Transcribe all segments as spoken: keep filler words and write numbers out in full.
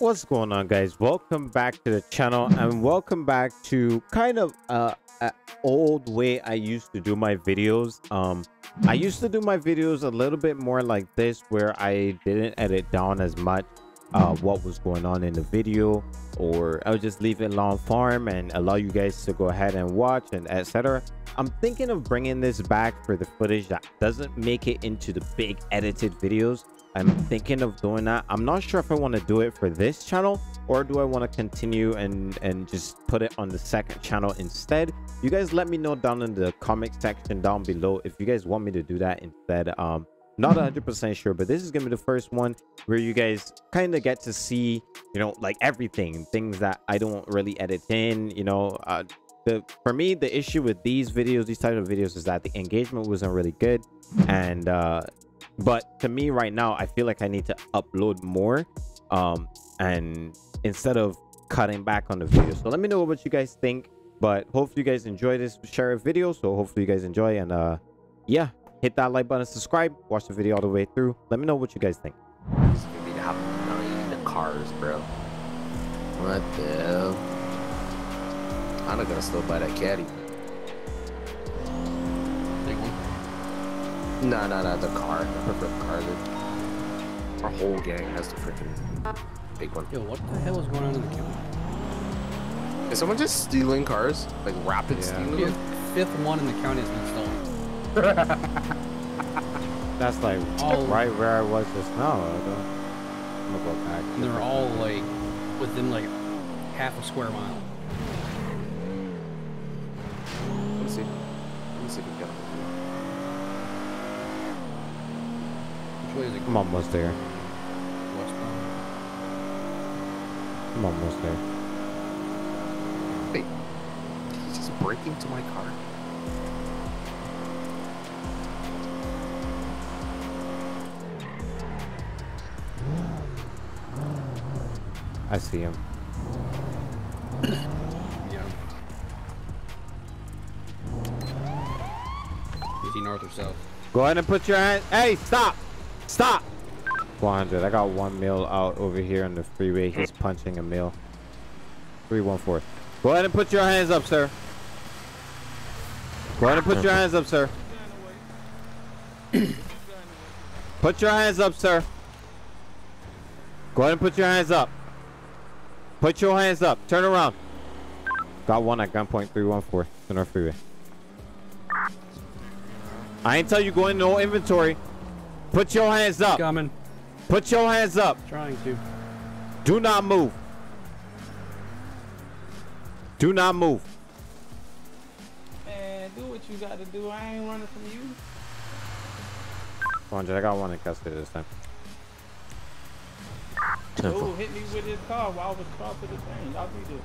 What's going on, guys? Welcome back to the channel and welcome back to kind of uh, a old way I used to do my videos. um I used to do my videos a little bit more like this, where I didn't edit down as much uh what was going on in the video, or I would just leave it long form and allow you guys to go ahead and watch and etc. I'm thinking of bringing this back for the footage that doesn't make it into the big edited videos. I'm thinking of doing that. I'm not sure if I want to do it for this channel, or do I want to continue and and just put it on the second channel instead. You guys let me know down in the comment section down below if you guys want me to do that instead. um Not one hundred percent sure, but this is gonna be the first one where you guys kind of get to see, you know, like everything, things that I don't really edit in, you know. Uh, the for me, the issue with these videos, these types of videos, is that the engagement wasn't really good, and uh, but to me right now, I feel like I need to upload more, um, and instead of cutting back on the video. So let me know what you guys think, but hopefully you guys enjoy this. Share a video, so hopefully you guys enjoy, and uh, yeah. Hit that like button, subscribe, watch the video all the way through. Let me know what you guys think. It's gonna be the, the cars, bro. What the hell? I'm not gonna still buy that caddy. Big one? No, no, no, the car. I prefer the car. Dude. Our whole gang has the freaking big one. Yo, what the hell is going on in the county? Is someone just stealing cars? Like rapid yeah. stealing? Yeah. Fifth one in the county has been stolen. That's like all right where I was just now. I don't, I'm gonna go back. And they're all like within like half a square mile. Let's see. Let's see if we got it. Which way is it? I'm almost there. Westbound. I'm almost there. Wait. Did he just break into my car? I see him. Yeah. Is he north or south? Go ahead and put your hand. Hey, stop! Stop! four hundred. I got one mil out over here on the freeway. He's punching a mil. three one four. Go ahead and put your hands up, sir. Go ahead and put your hands up, sir. Put your hands up, sir. Go ahead and put your hands up. Put your hands up. Turn around. Got one at gunpoint. three one four. It's in our freeway. I ain't tell you go in no inventory. Put your hands up. Coming. Put your hands up. Trying to. Do not move. Do not move. Man, do what you got to do. I ain't running from you. one hundred. I got one in custody this time. Dude hit me with his car while I was crossing the thing. Y'all see this?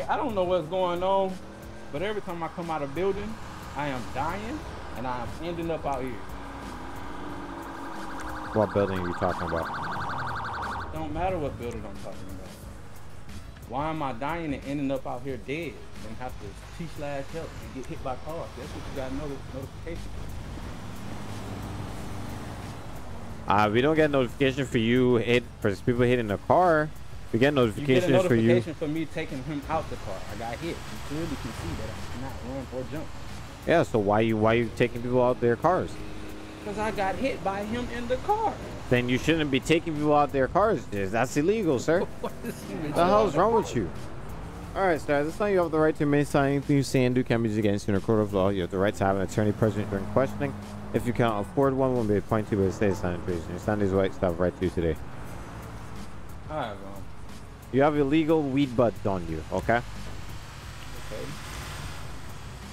Hey, I don't know what's going on, but every time I come out of building, I am dying, and I am ending up out here. What building are you talking about? Don't matter what building I'm talking about. Why am I dying and ending up out here dead and have to T-slash help and get hit by cars? That's what you got notice notification for. Uh, we don't get notification for you hit for people hitting the car. We get notifications you get for you. Notification for me taking him out the car. I got hit. You clearly can see that I cannot run or jump. Yeah. So why you why you taking people out their cars? Because I got hit by him in the car. Then you shouldn't be taking people out their cars. That's illegal, sir. What is the hell's wrong with you? All right, sir. This time you have the right to remain silent. Anything you say and do can be used against you in a court of law. You have the right to have an attorney present during questioning. If you can't afford one, we'll be appointed by the state of San Andreas. Your Sunday's white stuff right to you today. Alright, bro. You have illegal weed buds on you, okay? Okay.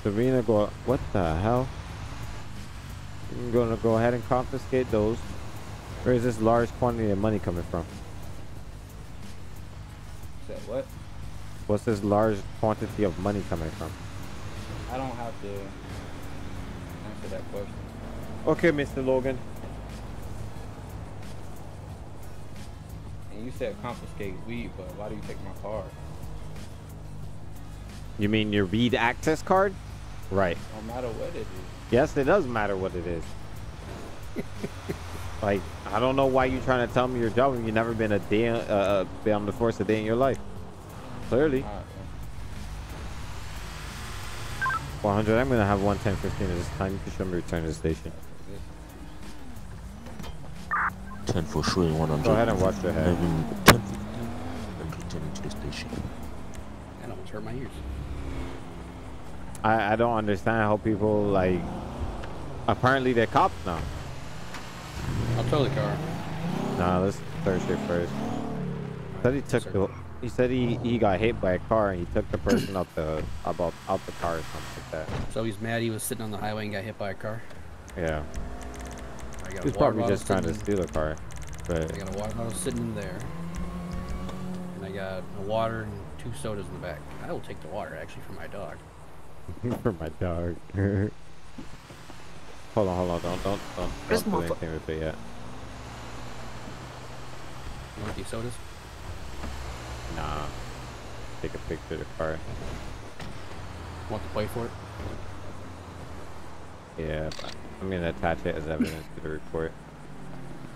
Serena, go. What the hell? I'm gonna go ahead and confiscate those. Where is this large quantity of money coming from? Is that what? What's this large quantity of money coming from? I don't have to answer that question. Okay, Mister Logan. And you said confiscate weed, but why do you take my card? You mean your weed access card? Right. No matter what it is. Yes, it does matter what it is. Like, I don't know why you're trying to tell me your job when you've never been a day, uh, been on the force a day in your life. Clearly. Right, yeah. one hundred, I'm going to have one ten fifteen at this time. You can show me return to the station. ten for sure, one hundred. Go ahead and watch your head. ten fifteen, returning to the station. That almost hurt my ears. I, I don't understand how people, like, apparently they're cops now. I'll tow the car. Nah, let's search it first. He said he took the, he said he, he got hit by a car and he took the person out the about out the car or something like that. So he's mad he was sitting on the highway and got hit by a car? Yeah. I got he's a probably just trying to steal a car. But I got a water bottle sitting in there. And I got a water and two sodas in the back. I will take the water actually for my dog. For my dog. Hold on, hold on, don't, don't, don't, don't do anything with it yet. You want these sodas? Nah. Take a picture of the car. Want to play for it? Yeah, but I'm gonna attach it as evidence to the report.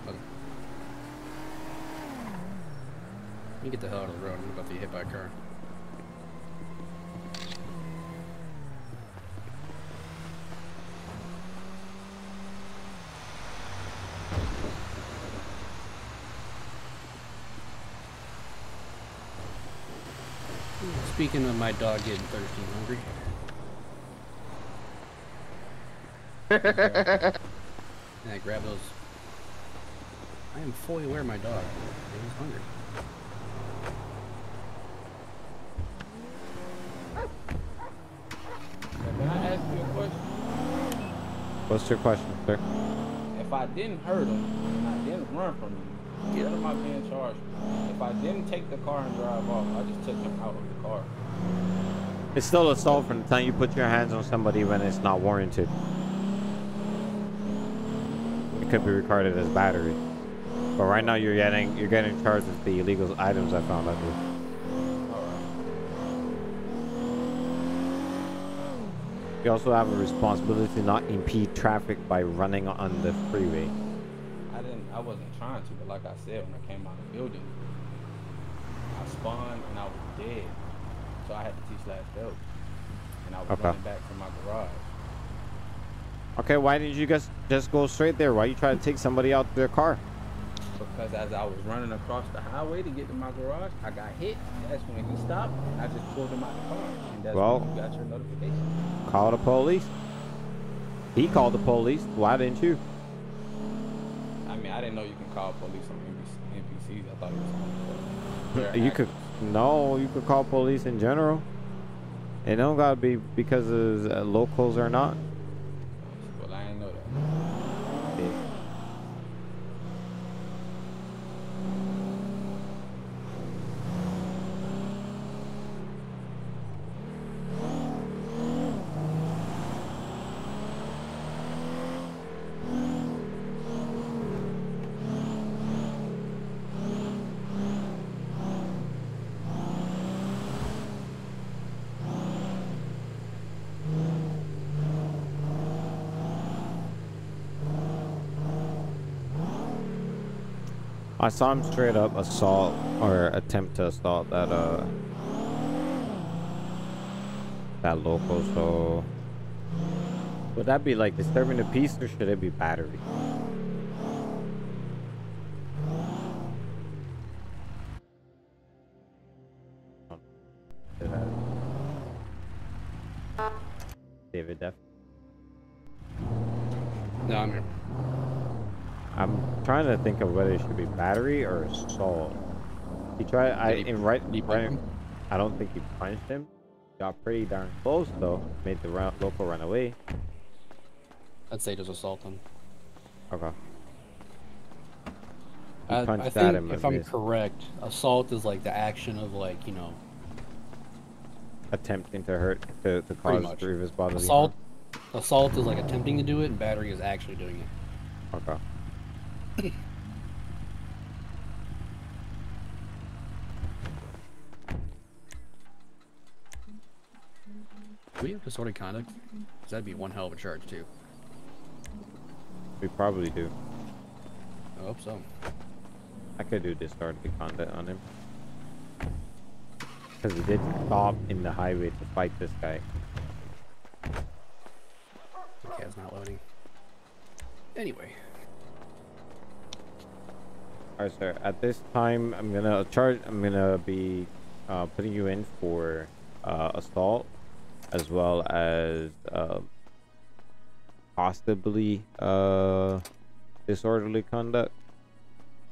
Okay. You get the hell out of the road, I'm about to get hit by a car. Speaking of my dog getting thirsty and hungry. And I grab those. I am fully aware of my dog. He was hungry. Can I ask you a question? What's your question, sir? If I didn't hurt him, and I didn't run from him, what am I being charged? If I didn't take the car and drive off, I just took him out of the car. It's still assault from the time you put your hands on somebody when it's not warranted. It could be regarded as battery. But right now you're getting you're getting charged with the illegal items I found out here. You also have a responsibility to not impede traffic by running on the freeway. I wasn't trying to, but like I said, when I came out of the building, I spun and I was dead. So I had to T-slash dope. And I was okay. running back from my garage. Okay, why didn't you guys just go straight there? Why you trying to take somebody out their car? Because as I was running across the highway to get to my garage, I got hit. That's when he stopped. And I just pulled him out of the car. And that's well, when you got your notification. Call the police. He called the police. Why didn't you? I didn't know you can call police on N P Cs. I thought it was. You could no, you could call police in general. It don't gotta be because of uh, locals or not. Well, I didn't know that. Yeah. I saw him straight up assault or attempt to assault that uh that local. So would that be like disturbing the peace or should it be battery? David Def. No, I'm here. I'm trying to think of whether it should be battery or assault. He tried. I he, in right. He right I don't think he punched him. Got pretty darn close though. Made the run, local run away. I'd say just assault him. Okay. He I, I think him if I'm face. correct, assault is like the action of like you know. Attempting to hurt to, to cause grievous bodily harm. Assault is like attempting to do it, and battery is actually doing it. Okay. We have disorderly conduct? Because that'd be one hell of a charge too. We probably do. hope so. I could do discard the content on him. Because he did stop in the highway to fight this guy. Okay, it's not loading. Anyway. Alright, sir. At this time, I'm gonna charge. I'm gonna be uh, putting you in for uh, assault, as well as uh, possibly uh, disorderly conduct.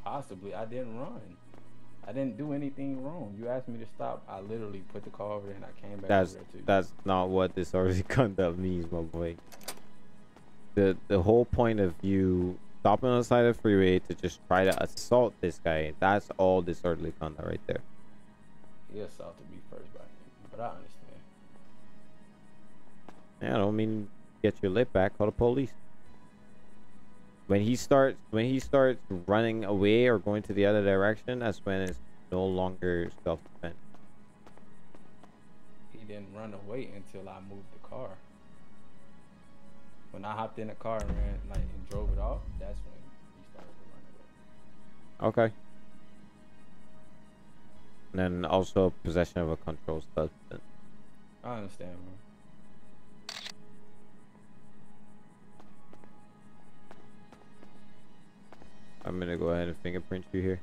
Possibly, I didn't run. I didn't do anything wrong. You asked me to stop. I literally put the car over there and I came back. That's over there too. That's not what disorderly conduct means, my boy. The the whole point of you stopping on the side of the freeway to just try to assault this guy, that's all disorderly conduct right there. He assaulted me first by him, but I understand. Yeah, I don't mean get your lip back, call the police. When he starts when he starts running away or going to the other direction, that's when it's no longer self-defense. He didn't run away until I moved the car. When I hopped in the car and ran, like, and drove it off, that's when he started to run away. Okay. And then also possession of a controlled substance. I understand, man. I'm gonna go ahead and fingerprint you here.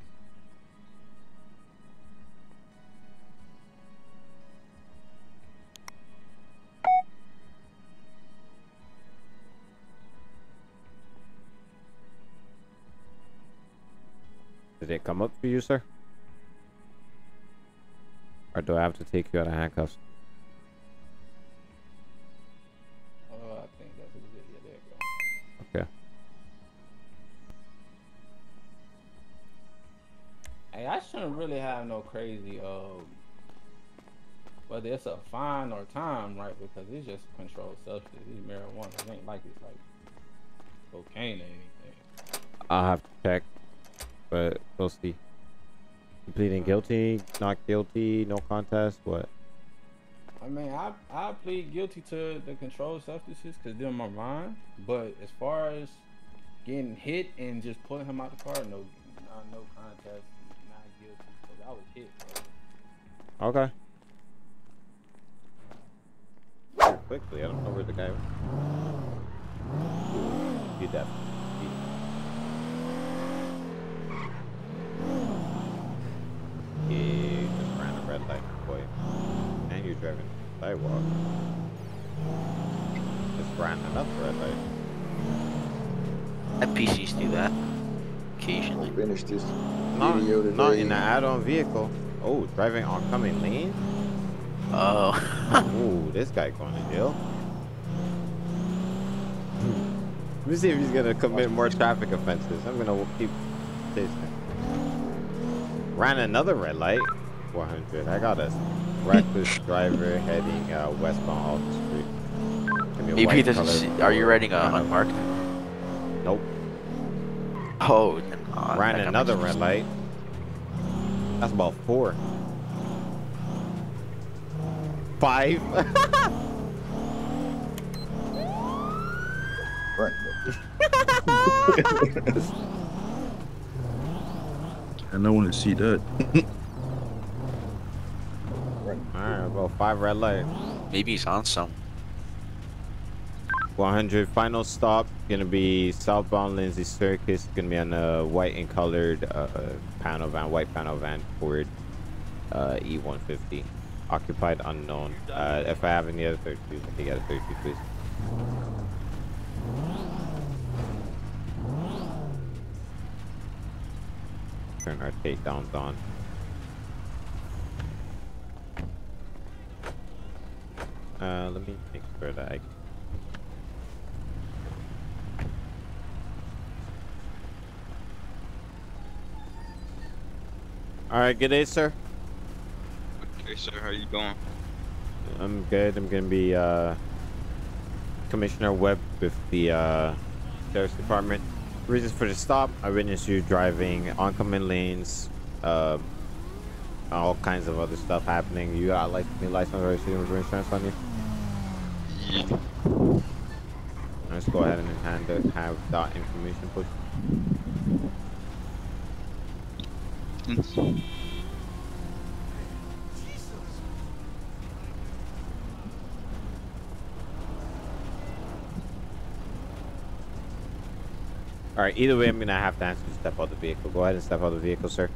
Did it come up for you, sir? Or do I have to take you out of handcuffs? Oh, I think that's a good idea. There it goes. Okay. Hey, I shouldn't really have no crazy, um, whether it's a fine or time, right? Because it's just a controlled substance. It's marijuana. It ain't like it's like cocaine or anything. I'll have to check, but we'll see. Pleading guilty, not guilty, no contest, what? I mean, I, I plead guilty to the controlled substances because they're in my mind, but as far as getting hit and just pulling him out the car, no, no contest. I was hit, bro. Okay. Very quickly, I don't know where the guy went. Did that. He just ran a red light, boy. And you're driving the sidewalk. Just ran enough red light. That P Cs do that. Occasionally. I'll finish this. Not, not in an add-on vehicle. Oh, driving oncoming lane. Oh. Ooh, this guy going to jail. Let me see if he's gonna commit more traffic offenses. I'm gonna keep chasing. Ran another red light. one hundred. I got a reckless driver heading uh, westbound off the street. A P doesn't see, are you riding uh, unmarked? Nope. Oh. No. Oh, ran another red light. That's about four. Five. Right. I don't want to see that. Right. Alright, about five red lights. Maybe he's on some. one hundred final stop, gonna be southbound Lindsay Circus, gonna be on a white and colored uh, panel van, white panel van Ford uh, E one fifty, occupied unknown. Uh, if I have any other thirty-two, I think I have thirty-two, please. Turn our takedowns on. Uh, let me make sure that I can. All right, good day, sir. Okay, sir, how you going? I'm good. I'm gonna be uh, Commissioner Webb with the uh, Sheriff's Department. Reasons for the stop: I witnessed you driving oncoming lanes, uh, all kinds of other stuff happening. You got like new license or insurance on you? Yeah. Let's go ahead and hand, have that information, please. distance. Alright, either way, I'm gonna have to ask you to step out of the vehicle. Go ahead and step out of the vehicle, sir.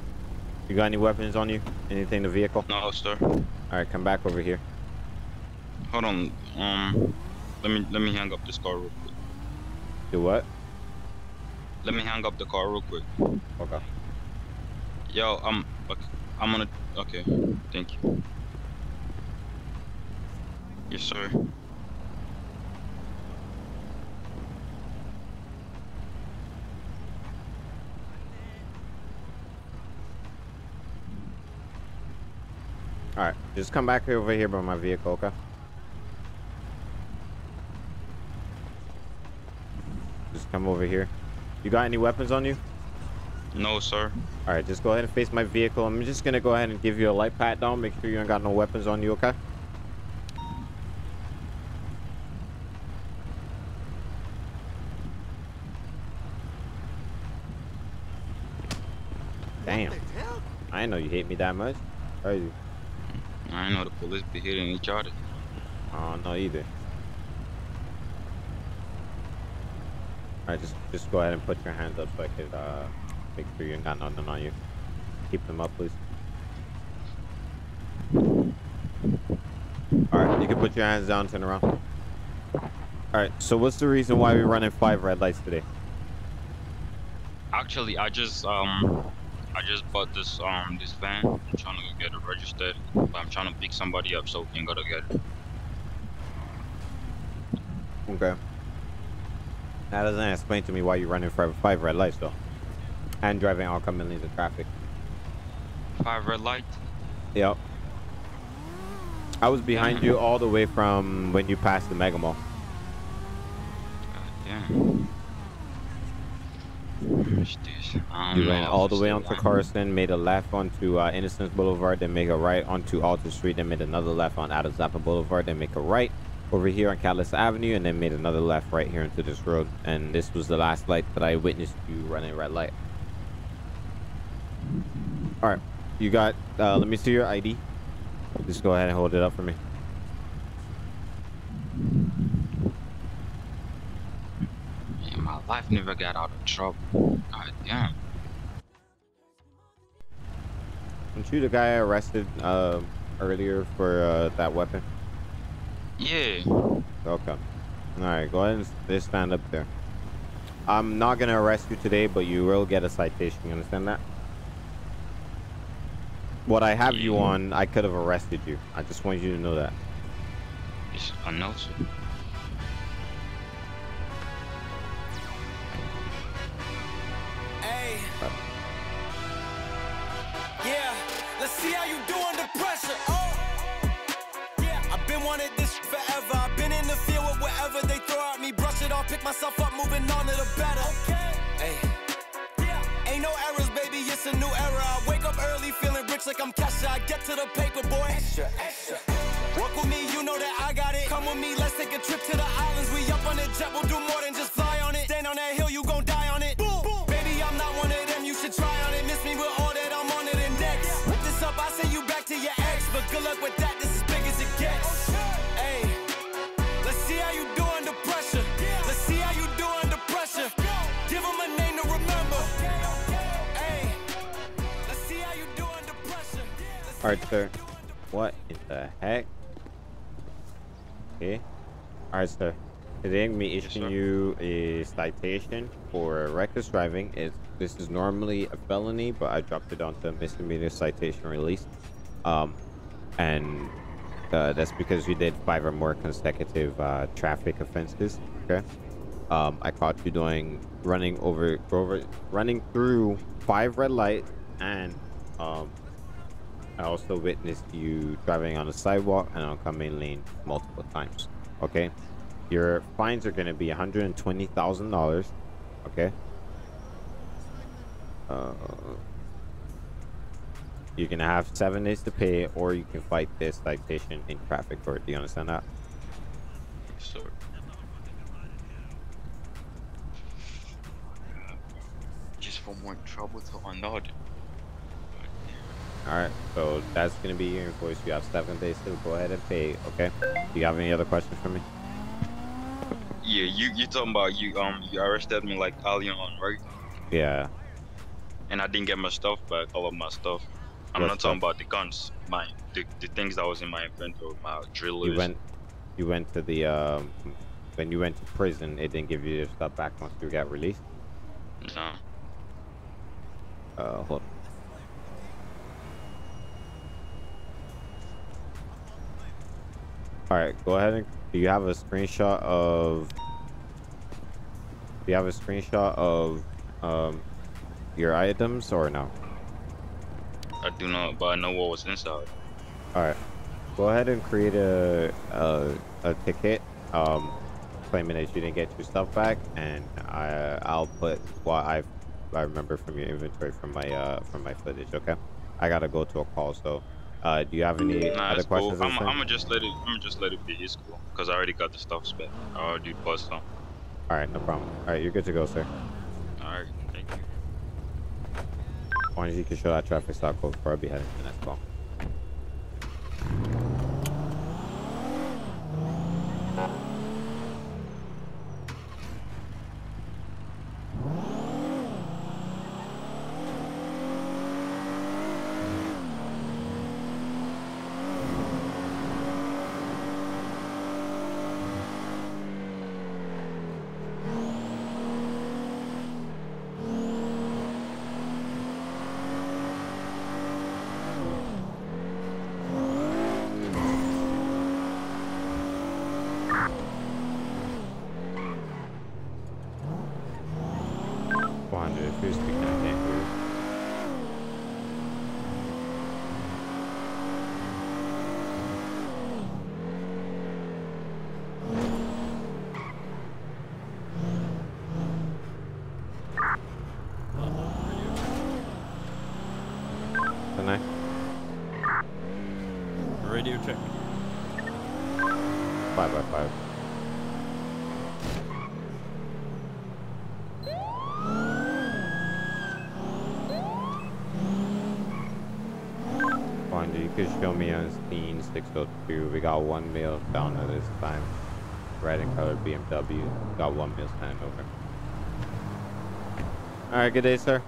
You got any weapons on you? Anything in the vehicle? No, sir. Alright, come back over here. Hold on. Um, let me let me hang up this car real quick. Do what? Let me hang up the car real quick. Okay. Yo, I'm. Okay, I'm gonna. Okay, thank you. Yes, sir. Alright, just come back over here by my vehicle, okay? Just come over here. You got any weapons on you? No, sir. Alright, just go ahead and face my vehicle. I'm just gonna go ahead and give you a light pat down. Make sure you ain't got no weapons on you, okay? Damn. I didn't know you hate me that much. Crazy. I know the police be hitting each other. I don't know either. Alright, just just go ahead and put your hands up so I could uh make sure you got nothing on you. Keep them up, please. Alright, you can put your hands down, turn around. Alright, so what's the reason why we're running five red lights today? Actually, I just um I just bought this um this van. I'm trying to get it registered, but I'm trying to pick somebody up so we can go to get it. Okay. That doesn't explain to me why you're running for five red lights though, and driving all coming lanes of traffic. Five red lights. Yep. I was behind you all the way from when you passed the Mega Mall. God damn. You ran all the way onto Carson, made a left onto uh, Innocence Boulevard, then make a right onto Alton Street, then made another left on Adazapa Boulevard, then make a right over here on Catalyst Avenue, and then made another left right here into this road. And this was the last light that I witnessed you running red light. All right, you got, uh, let me see your I D. Just go ahead and hold it up for me. Life never got out of trouble. God damn. Weren't you the guy I arrested uh, earlier for uh, that weapon? Yeah. Okay. Alright, go ahead and just stand up there. I'm not gonna arrest you today, but you will get a citation. You understand that? What I have yeah. you on, I could have arrested you. I just want you to know that. It's unnoticed. See how you do under pressure. Oh, yeah. I've been wanted this forever. I've been in the field with whatever they throw at me. Brush it off, pick myself up, moving on to the better. Okay. Hey. Yeah. Ain't no errors, baby. It's a new era. I wake up early, feeling rich like I'm Kesha. I get to the paper, boy. Extra, extra. Work with me, you know that I got it. Come with me, let's take a trip to the islands. We up on the jet, we'll do more than just fly on it. Stand on that hill, you gon' die on it. Boom, boom. Baby, I'm not one of them. You should try on it. Miss me with all that I'm on it and next. Yeah. Up, I send you back to your ex, but good luck with that. This is big as it gets. Hey, let's see how you do under pressure. Let's see how you do under pressure. Give them a name to remember. Hey, let's see how you do under pressure. All right, sir. What in the heck? Okay. All right, sir. Today I'm gonna be issuing you a citation for reckless driving. It's This is normally a felony, but I dropped it onto a misdemeanor citation release. Um, and uh, that's because you did five or more consecutive uh, traffic offenses. Okay. Um, I caught you doing running over, over, running through five red lights, and um, I also witnessed you driving on the sidewalk and on coming lane multiple times. Okay. Your fines are going to be one hundred and twenty thousand dollars. Okay. Uh, you're gonna have seven days to pay, or you can fight this citation in traffic court. Do you understand that? Sure. Just for more trouble to another. Alright, so that's going to be your invoice. You have seven days to go ahead and pay, okay? Do you have any other questions for me? Yeah, you you talking about you um you arrested me like early on, right? Yeah. And I didn't get my stuff back, all of my stuff. I'm Your not stuff. talking about the guns, my the, the things that was in my inventory, my drillers. You went, you went to the um when you went to prison, it didn't give you your stuff back once you got released. No. Uh, hold on. All right, go ahead and. Do you have a screenshot of? Do you have a screenshot of um, your items or no? I do not, but I know what was inside. All right, go ahead and create a a, a ticket, um, claiming that you didn't get your stuff back, and I I'll put what I I remember from your inventory from my uh from my footage. Okay, I gotta go to a call, so. Uh, do you have any nah, other questions? Cool. I'm, I'm gonna just let it. I'm gonna just let it be. It's cool, cause I already got the stuff spent. I already buzzed on. All right, no problem. All right, you're good to go, sir. All right, thank you. Why don't you can show that traffic stop code before I be heading to the next call? six oh two, we got one meal down at this time. Red and colored B M W, got one meal stand over. Alright, good day, sir.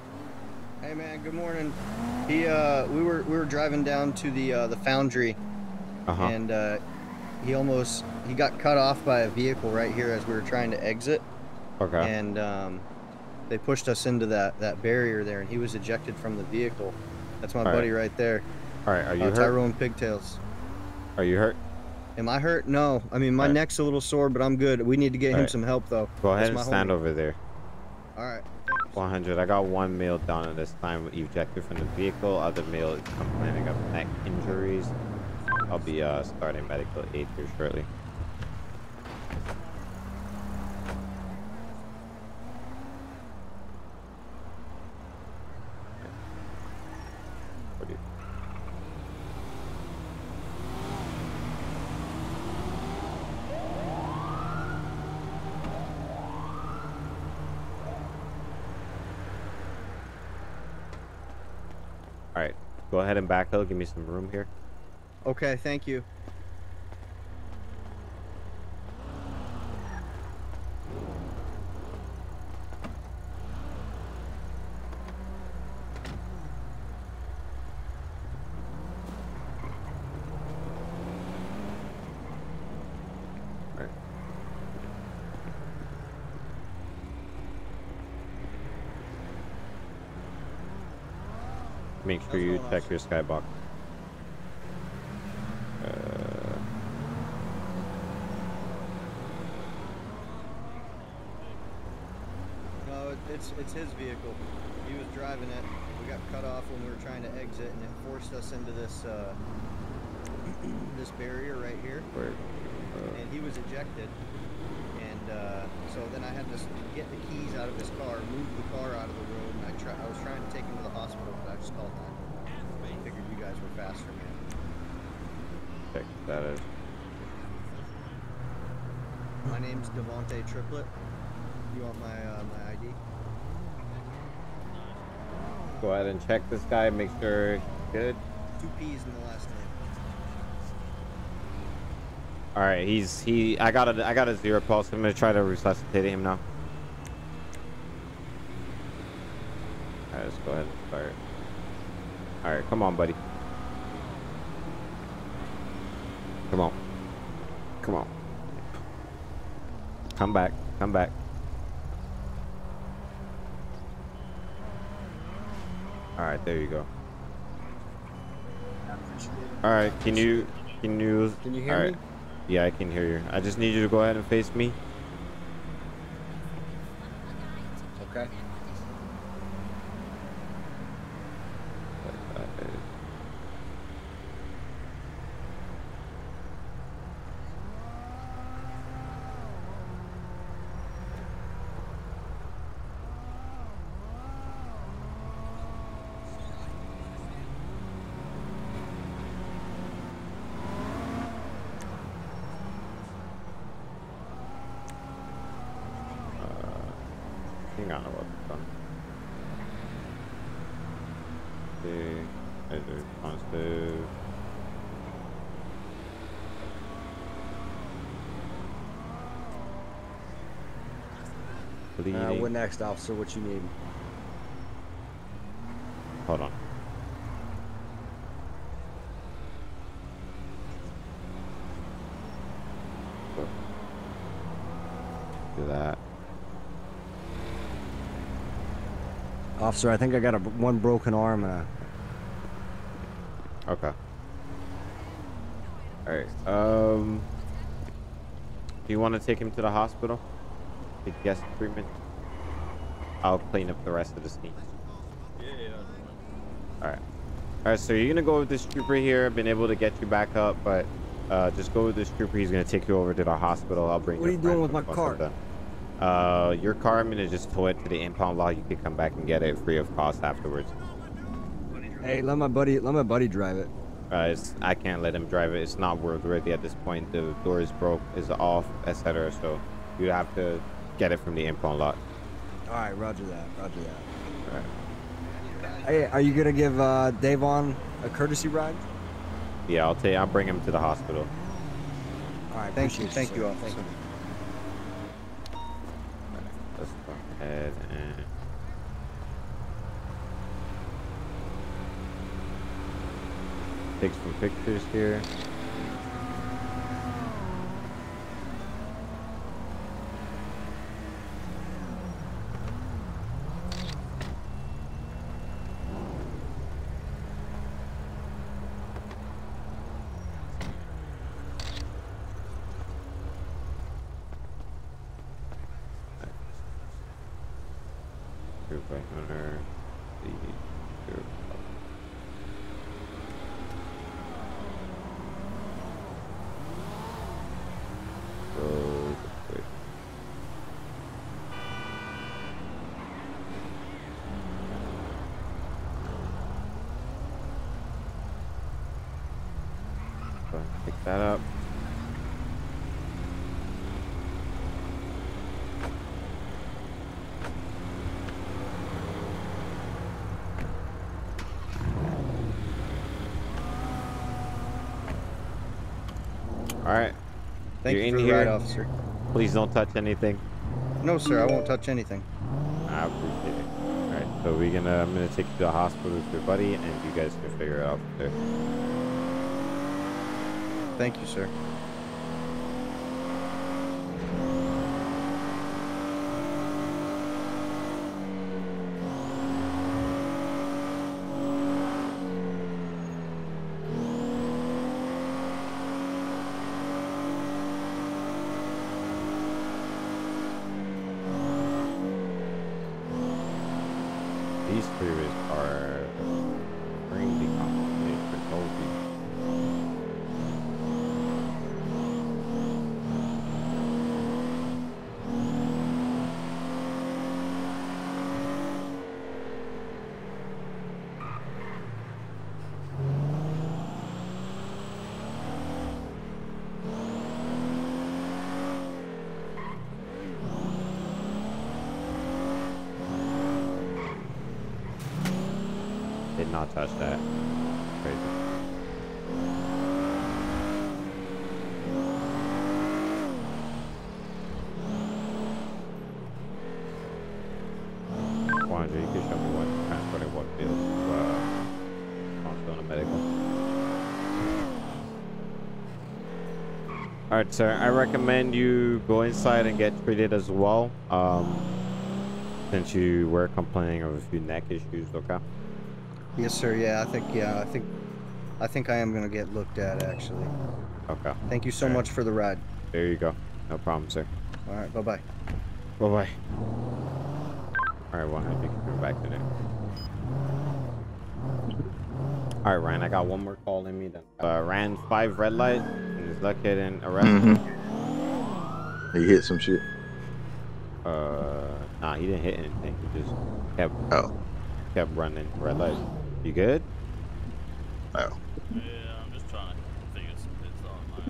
Hey man, good morning. He uh we were we were driving down to the uh the foundry uh-huh. and uh he almost he got cut off by a vehicle right here as we were trying to exit. Okay. And um they pushed us into that, that barrier there and he was ejected from the vehicle. That's my All buddy right, right there. Alright, are you uh, hurt? Tyrone Pigtails. Are you hurt? Am I hurt? No. I mean, my right. neck's a little sore, but I'm good. We need to get All him right. some help, though. Go ahead and stand homie. over there. All right. one hundred. I got one male down at this time, ejected from the vehicle. Other male is complaining of neck injuries. I'll be uh, starting medical aid here shortly. Go ahead and backhoe. Give me some room here. Okay, thank you. Make sure you check your skybox. Uh, no, it's it's his vehicle. He was driving it. We got cut off when we were trying to exit, and it forced us into this uh, this barrier right here. Where, uh, and he was ejected. And uh, so then I had to get the keys out of his car, move the car out of the road. I, try, I was trying to take him to the hospital, but I just called that. I figured you guys were faster, man. Check that out. My name's Devontae Triplett. You want my uh, my I D? Go ahead and check this guy. Make sure he's good. two P's in the last name. All right, he's he. I got a I got a zero pulse. I'm gonna try to resuscitate him now. All right, let's go ahead and fire. All right, come on, buddy. Come on, come on. Come back, come back. All right, there you go. All right, can you can you can you hear me? Yeah, I can hear you. I just need you to go ahead and face me. Okay. Hang on a little bit. I do want to. Uh, what next, officer? What you need? Hold on. Do that. Officer, I think I got a one broken arm and a... Okay. All right. Um. Do you want to take him to the hospital? To guest treatment. I'll clean up the rest of the scene. Yeah. All right. All right. So you're gonna go with this trooper here. I've been able to get you back up, but uh, just go with this trooper. He's gonna take you over to the hospital. I'll bring. What are you doing with my car? Uh, your car, I'm gonna just tow it to the impound lot. You can come back and get it free of cost afterwards. Hey, let my buddy, let my buddy drive it. Uh, it's, I can't let him drive it. It's not worthwhile at this point. The door is broke, is off, et cetera. So you have to get it from the impound lot. All right, roger that. Roger that. All right. Hey, are you gonna give uh, Davon a courtesy ride? Yeah, I'll tell you. I'll bring him to the hospital. All right. Thank you. Thank you all. Thank you. Let's go ahead and... take some pictures here. By Hunter, the group. So, wait. So, pick that up. All right. Thank you for the ride, officer. Please don't touch anything. No, sir. I won't touch anything. I appreciate it. All right. So we're gonna. I'm gonna take you to the hospital with your buddy, and you guys can figure it out there. Thank you, sir. These previous are crazy complicated for Toby. Did not touch that. Crazy. All right, sir, I recommend you go inside and get treated as well, um, since you were complaining of a few neck issues, okay? Yes, sir. Yeah, I think, yeah, I think, I think I am going to get looked at, actually. Okay. Thank you so much for the ride. There you go. No problem, sir. All right, bye-bye. Bye-bye. All right, well, I think you can go back to there. All right, Ryan, I got one more call in me. Then uh, ran five red lights. Luckhead and arrested. Mm-hmm. He hit some shit. Uh, nah, he didn't hit anything. He just kept oh, kept running red light. You good? Oh. Yeah, I'm just trying to figure some bits out in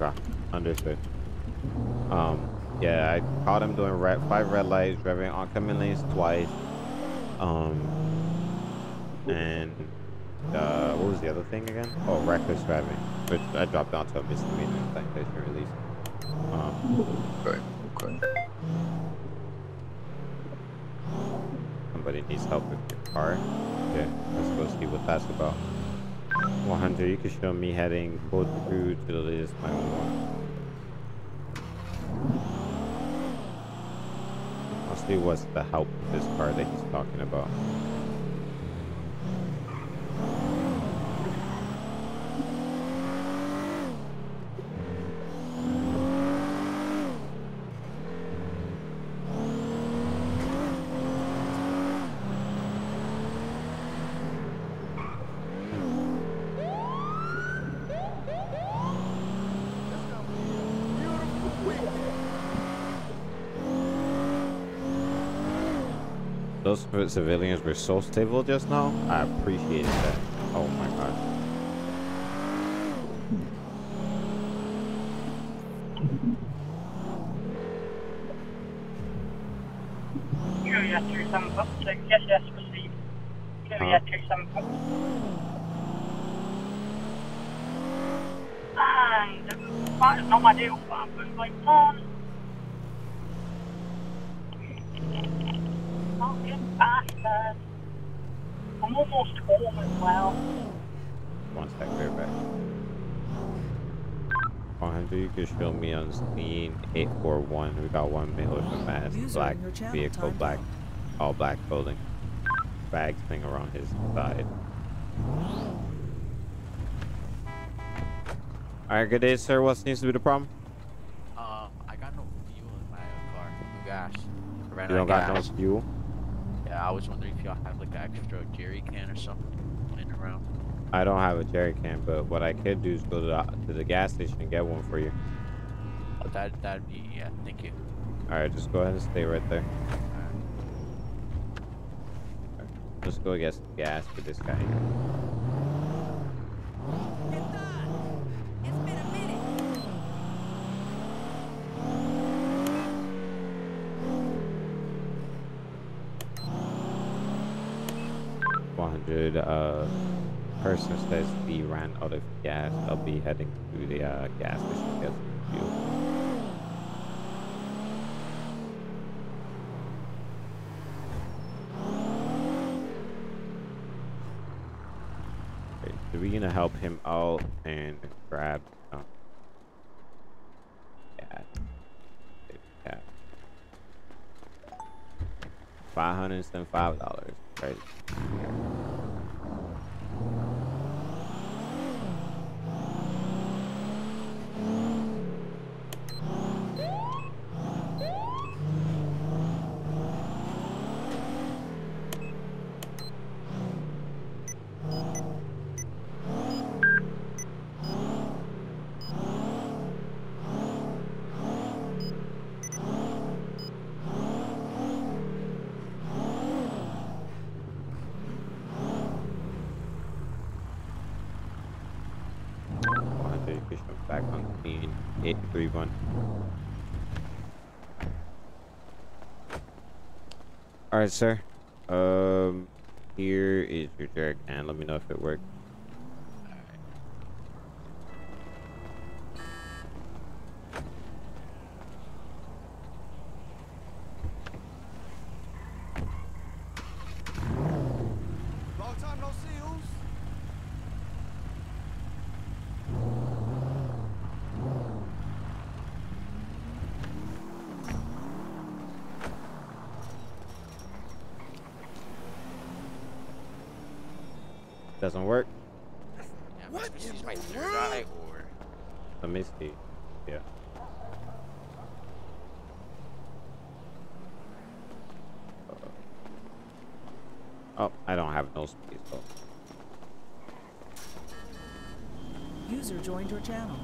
my eyes. Okay, understood. Um, yeah, I caught him doing red, five red lights, driving oncoming lanes twice. Um, and uh, what was the other thing again? Oh, reckless driving. Which I dropped down to a misdemeanor like they should release. Um, okay, okay. Somebody needs help with your car. Okay, let's go see what that's about. Well, Hunter, you can show me heading both through to the latest nine one one. I'll see what's the help with this car that he's talking about. Those civilians were so stable just now. I appreciated that. Oh my god. Yes, yes, proceed. And that is not my deal, but I'm going like one. Bastard. I'm almost home as well. One sec, we're back. Oh, Hunter, you can show me on scene eight four one. We got one male with a mask, black vehicle, black, all black building. Bags thing around his side. Alright, good day, sir. What seems to be the problem? Uh, I got no fuel in my car. Oh, gosh. You don't got no fuel? I was wondering if y'all have like an extra jerry can or something laying around. I don't have a jerry can, but what I could do is go to the, to the gas station and get one for you. Oh, that, that'd be, yeah, thank you. Alright, just go ahead and stay right there. All right. Let's go get some gas for this guy here. It's been a minute. one hundred uh, person says we ran out of gas. I'll be heading to the uh, gas station to get some fuel. Okay, so we're gonna help him out and grab some gas. Five hundred and five dollars, right? Back on scene eight three one. All right, sir. Um, here is your jerk, and let me know if it worked. All right. Long time no seals. Doesn't work. Yeah, what is my third eye or? Let me see. Yeah. Oh, I don't have no space though. User joined your channel.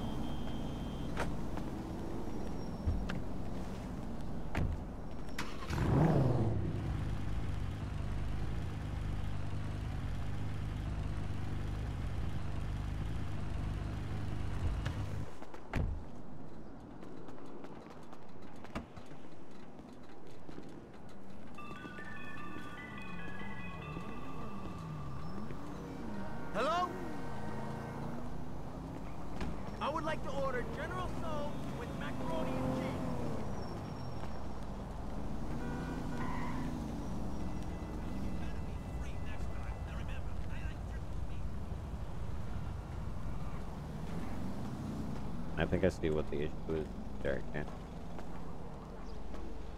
I think I see what the issue is there. I can't.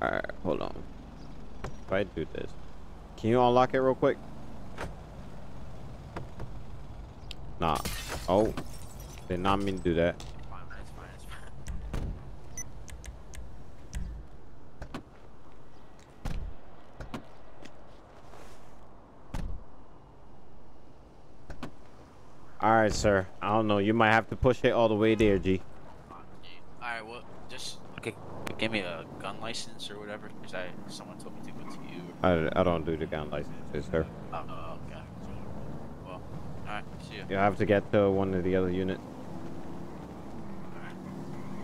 Alright, hold on. If I do this, can you unlock it real quick? Nah. Oh, did not mean to do that. Alright, sir. I don't know. You might have to push it all the way there, G. Alright, well, just okay. Give me a gun license or whatever, because I someone told me to go to you. I I don't do the gun licenses, sir. Oh, uh, okay. Well, alright. See ya. You have to get to one of the other units. Alright.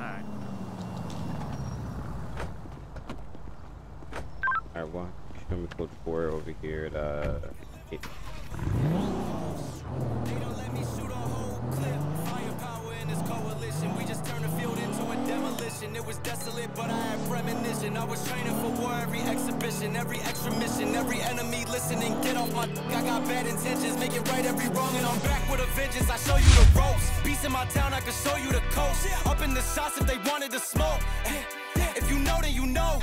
Alright. Alright, well, show me code four over here at uh. eight. It was desolate, but I had premonition. I was training for war, every exhibition, every extra mission, every enemy listening. Get off my I got bad intentions, make it right, every wrong, and I'm back with a vengeance. I show you the ropes, peace in my town, I can show you the coast. Up in the shots if they wanted to smoke. If you know, then you know.